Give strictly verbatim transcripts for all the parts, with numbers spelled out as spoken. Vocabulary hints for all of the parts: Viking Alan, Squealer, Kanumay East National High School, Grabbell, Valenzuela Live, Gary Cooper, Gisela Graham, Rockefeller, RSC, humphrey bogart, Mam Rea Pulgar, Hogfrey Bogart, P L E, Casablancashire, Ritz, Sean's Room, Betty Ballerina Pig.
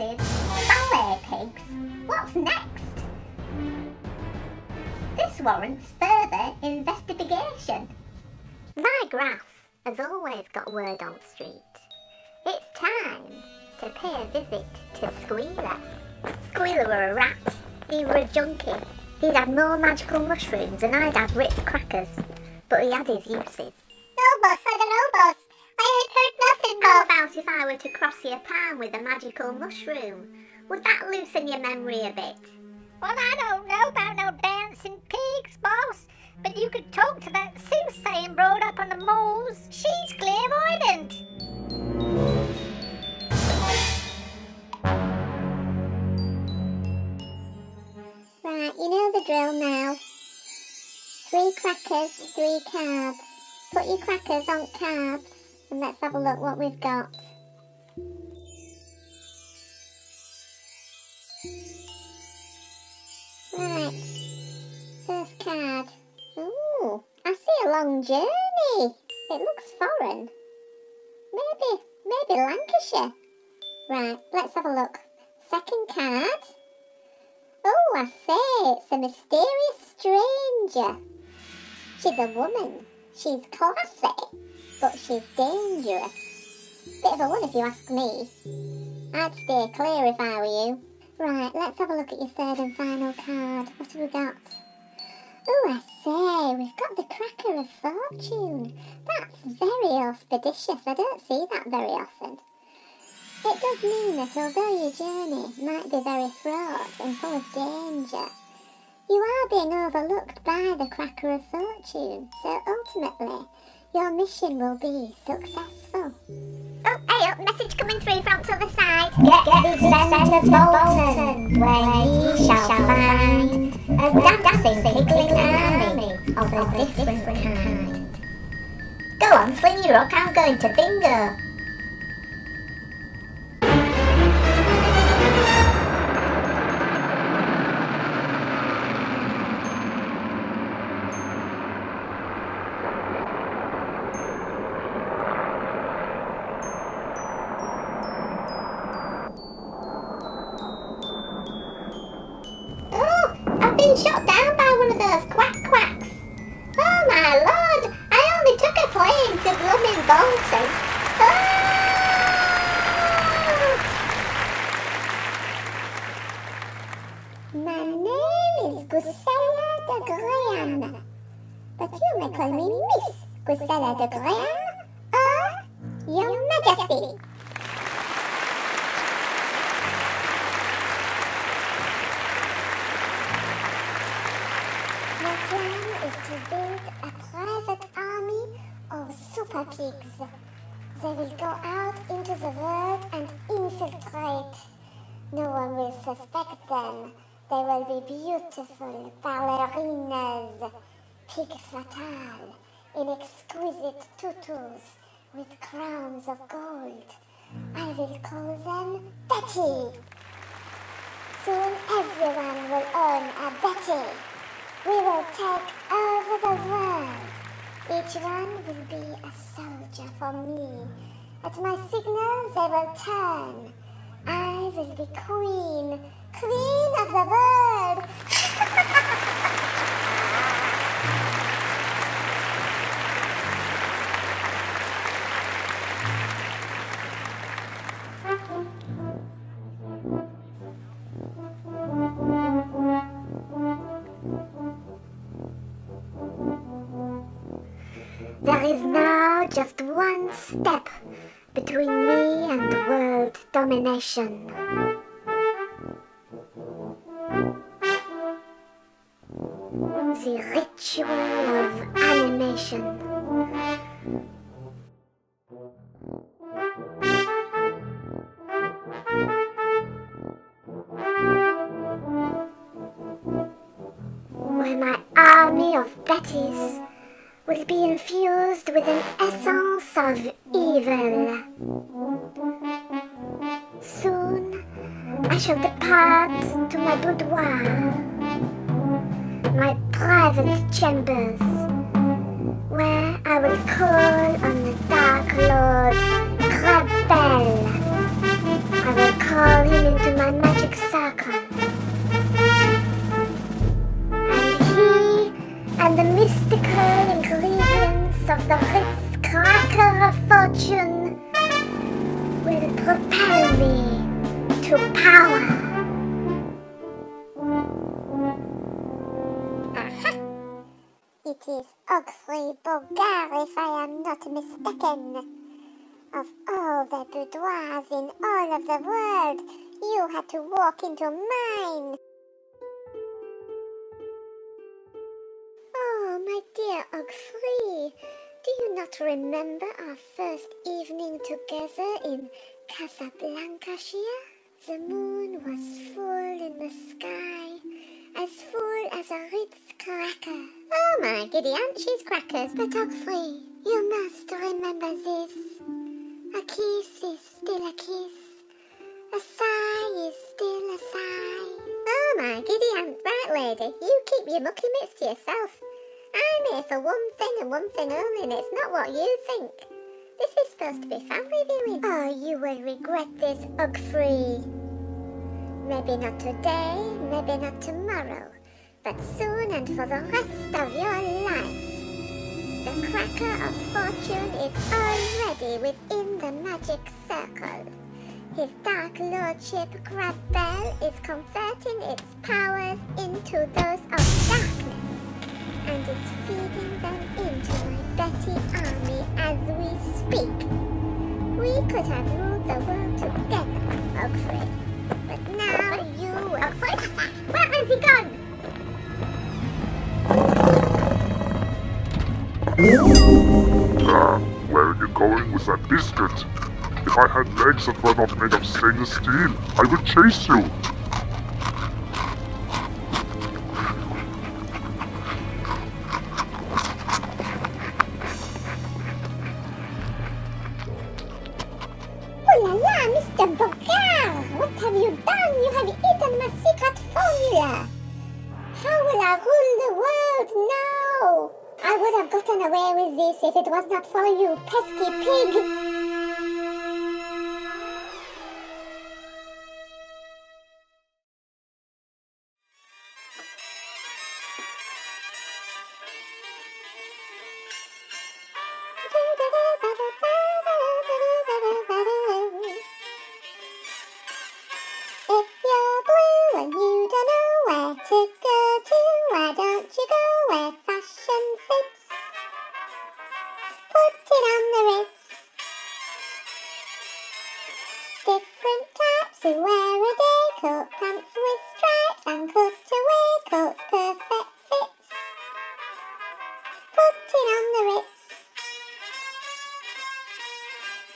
spotted ballet pigs. What's next? This warrants further investigation. My grass has always got word on the street. It's time to pay a visit to Squealer. Squealer were a rat, he were a junkie. He'd had more magical mushrooms than I'd had Ritz crackers, but he had his uses. No boss, I don't know boss. I ain't heard nothing boss. How about if I were to cross your palm with a magical mushroom? Would that loosen your memory a bit? Well, I don't know about no dancing pigs, boss, but you could talk to that soothsaying brought up on the moors. She's clairvoyant. Right, you know the drill now. Three crackers, three carbs. Put your crackers on carbs, and let's have a look what we've got. Right, first card. Ooh, I see a long journey. It looks foreign. Maybe, maybe Lancashire. Right, let's have a look. Second card. Oh, I say, it's a mysterious stranger. She's a woman. She's classy, but she's dangerous. Bit of a one if you ask me. I'd stay clear if I were you. Right, let's have a look at your third and final card. What have we got? Oh, I say, we've got the cracker of fortune. That's very auspicious. I don't see that very often. It does mean that although your journey might be very fraught and full of danger, you are being overlooked by the cracker of fortune. So ultimately, your mission will be successful. Oh, hey, oh, message coming through from the other side. Get, get these sent to Bolton, where ye shall find a dancing, piggling army of a different kind. Go on, swing your rock, I'm going to bingo. Shot down by one of those quack quacks. Oh my lord, I only took a plane to blooming Bolton. Oh! My name is Gisela Graham, but you may call me Miss Gisela Graham or Your Majesty. My plan is to build a private army of super pigs. They will go out into the world and infiltrate. No one will suspect them. They will be beautiful ballerinas, pig fatale, in exquisite tutus with crowns of gold. I will call them Betty. Soon everyone will own a Betty. We will take over the world. Each one will be a soldier for me. At my signal, they will turn. I will be queen, queen of the world. There is now just one step between me and world domination. The ritual of animation. Where my army of Betties will be infused with an essence of evil. Soon, I shall depart to my boudoir, my private chambers, where I will call on the Dark Lord Grabbell. I will call call him into my magic circle. And he and the mystical ingredients of the Ritz cracker of fortune will propel me to power. Aha! It is Hogfrey Bogart, if I am not mistaken. Of all the boudoirs in all of the world, you had to walk into mine. Oh, my dear Hogfrey, do you not remember our first evening together in Casablancashire? The moon was full in the sky, as full as a Ritz cracker. Oh, my giddy aunt, she's crackers. But Hogfrey, you must remember this. A kiss is still a kiss, a sigh is still a sigh. Oh, my giddy aunt, right lady, you keep your mucky mitts to yourself. I'm here for one thing and one thing only, and it's not what you think. This is supposed to be family viewing. Oh, you will regret this, Hogfrey. Maybe not today, maybe not tomorrow, but soon and for the rest of your life. The cracker of fortune is already within the magic circle. His dark lordship, Grabbell, is converting its powers into those of darkness and is feeding them into my Betty army as we speak. We could have ruled the world together, Hogfrey, but now you will... Where has he gone? Uh, where are you going with that biscuit? If I had legs that were not made of stainless steel, I would chase you! Oh la la, Mister Bogart! What have you done? You have eaten my secret formula! How will I rule the world now? I would have gotten away with this if it was not for you, pesky pig! If you're blue and you don't know where to go to, why don't you go where fashion sits? Different types who wear a day coat, pants with stripes and cutaway coats, perfect fits. Putting on the Ritz.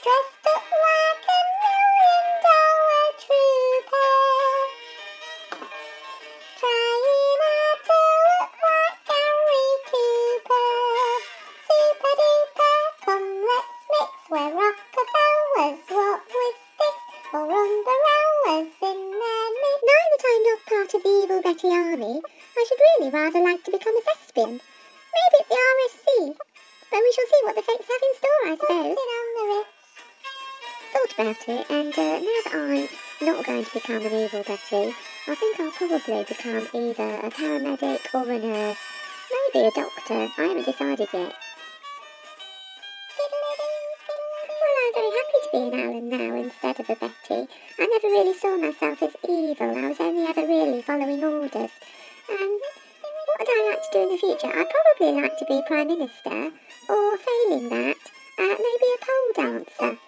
Dressed up like a million dollar trooper. Trying hard to look like Gary Cooper. Super duper, come let's mix where Rockefellers walk with. Or umbrellas in their midst. Now that I'm not part of the evil Betty army, I should really rather like to become a thespian. Maybe it's the R S C, but we shall see what the fates have in store, I suppose. Thought about it, and uh, now that I'm not going to become an evil Betty, I think I'll probably become either a paramedic or a nurse, maybe a doctor. I haven't decided yet. Being Alan now instead of a Betty. I never really saw myself as evil. I was only ever really following orders. Um, what would I like to do in the future? I'd probably like to be Prime Minister, or failing that, uh, maybe a pole dancer.